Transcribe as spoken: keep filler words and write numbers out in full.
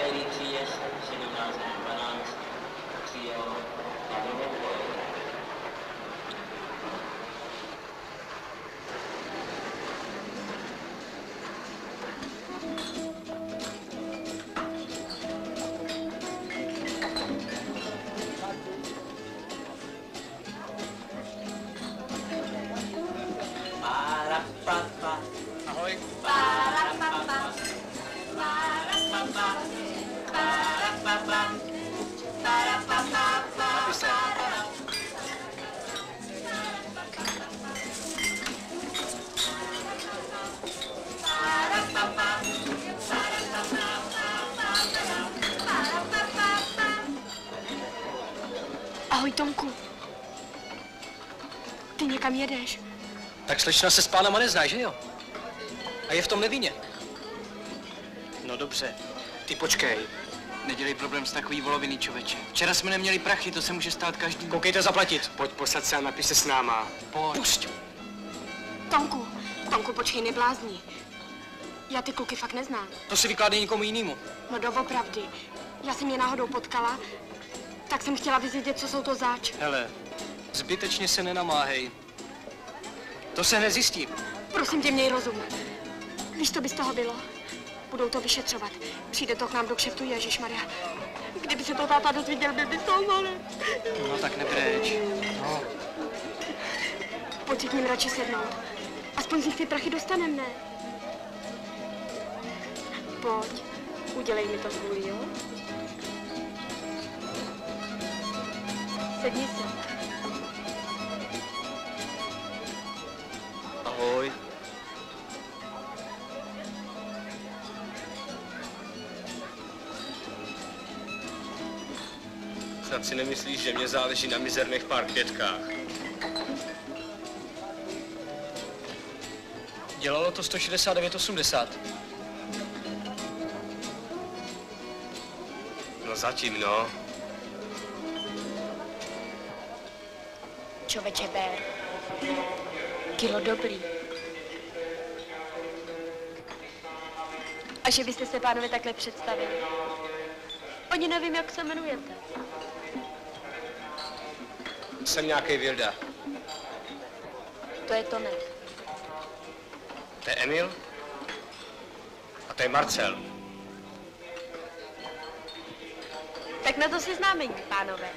Který příjezd sedmnáct dvanáct přijel na druhou koleji. Ahoj. Ahoj, Tomku. Ty někam jedeš? Tak slečno se s pánama nezná, že jo? A je v tom nevinně. No dobře, ty počkej. Nedělej problém s takový voloviny, člověče. Včera jsme neměli prachy, to se může stát každý. Koukejte zaplatit. Pojď, posad se a napiš se s náma. Pojď. Pusť. Tomku, Tomku, počkej, neblázni. Já ty kluky fakt neznám. To si vykládej nikomu jinému. No doopravdy. Já jsem je náhodou potkala, tak jsem chtěla vyzvědět, co jsou to zač. Hele, zbytečně se nenamáhej. To se nezjistí. Prosím tě, měj rozum. Víš, co by z toho bylo? Budou to vyšetřovat. Přijde to k nám do kšeftu, ježišmarja. Kdyby se to táta dozvěděl, byl by to malé. No tak nebreč. No. Pojď si k ním radši sednout. Aspoň z nich ty prachy dostaneme, ne? Pojď, udělej mi to zvůli, jo? Sedni se. Ahoj. Snad si nemyslíš, že mě záleží na mizerných pár květkách. Dělalo to sto šedesát devět osmdesát. No zatím, no. Čověče, bér. Kilo dobrý. A že byste se, pánové, takhle představili. Oni nevím, jak se jmenujete. Jsem nějaký Vilda. To je Tomek. To je Emil. A to je Marcel. Tak na to si známení, pánové.